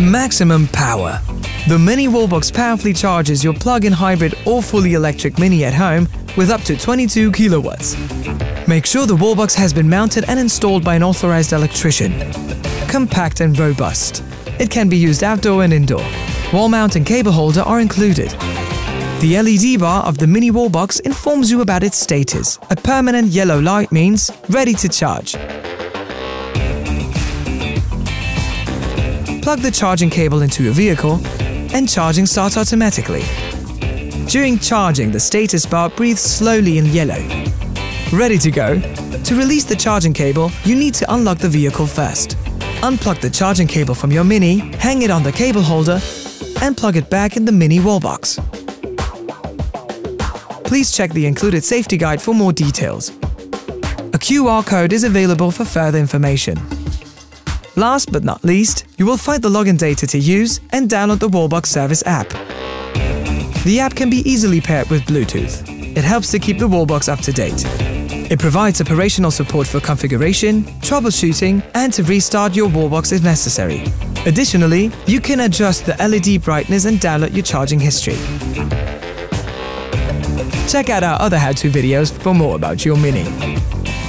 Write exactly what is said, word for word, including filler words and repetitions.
Maximum power. The MINI Wallbox powerfully charges your plug-in hybrid or fully electric MINI at home with up to twenty-two kilowatts. Make sure the Wallbox has been mounted and installed by an authorized electrician. Compact and robust. It can be used outdoor and indoor. Wall mount and cable holder are included. The L E D bar of the MINI Wallbox informs you about its status. A permanent yellow light means ready to charge. Plug the charging cable into your vehicle and charging starts automatically. During charging, the status bar breathes slowly in yellow. Ready to go? To release the charging cable, you need to unlock the vehicle first. Unplug the charging cable from your MINI, hang it on the cable holder and plug it back in the MINI Wallbox. Please check the included safety guide for more details. A Q R code is available for further information. Last but not least, you will find the login data to use and download the Wallbox Service app. The app can be easily paired with Bluetooth. It helps to keep the Wallbox up to date. It provides operational support for configuration, troubleshooting, and to restart your Wallbox if necessary. Additionally, you can adjust the L E D brightness and download your charging history. Check out our other how-to videos for more about your MINI.